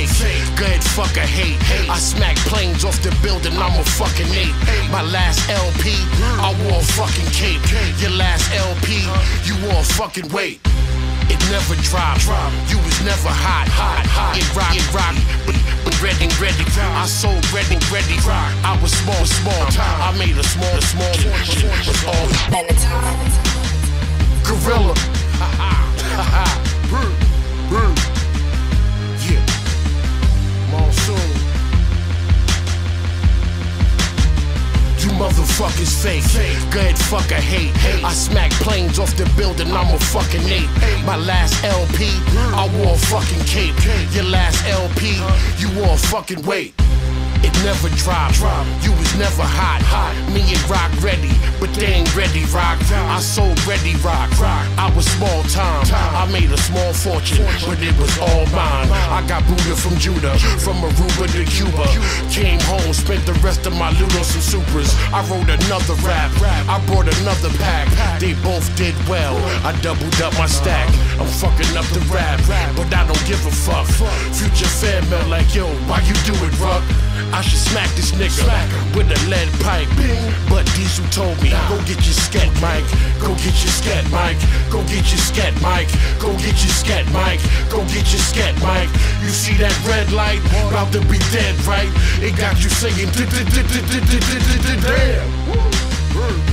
fake. Good fucker hate. I smack planes off the building, I'm a fucking ape. My last LP, I wore a fucking cape. Your last LP, you wore a fucking weight. It never dropped, you was never hot. It rock, but red and ready. I sold red and ready. I was small. I made a small. Was all gorilla. Yeah, monsoon. You motherfuckers fake. Good fucker hate. I smack planes off the building, I'm a fucking ape. My last LP, I wore a fucking cape. Your last LP, you wore a fucking weight. It never dropped, you was never hot. Me and Rock ready, but they ain't ready, Rock. I sold ready, Rock. I was small time, I made a small fortune, but it was all mine. I got booted from Judah, from Aruba to Cuba. Came home, spent the rest of my loot on some Supras. I wrote another rap, I brought another pack. They both did well, I doubled up my stack. I'm fucking up the rap, but I don't give a fuck. Future fan mail like, yo, why you do it, Ruck? I should smack this nigga with a lead pipe. But Diesel told me, go get your sket, Mike. Go get your sket, Mike. Go get your sket, Mike. Go get your sket, Mike. Go get your sket, Mike. You see that red light? About to be dead, right? It got you singing, damn.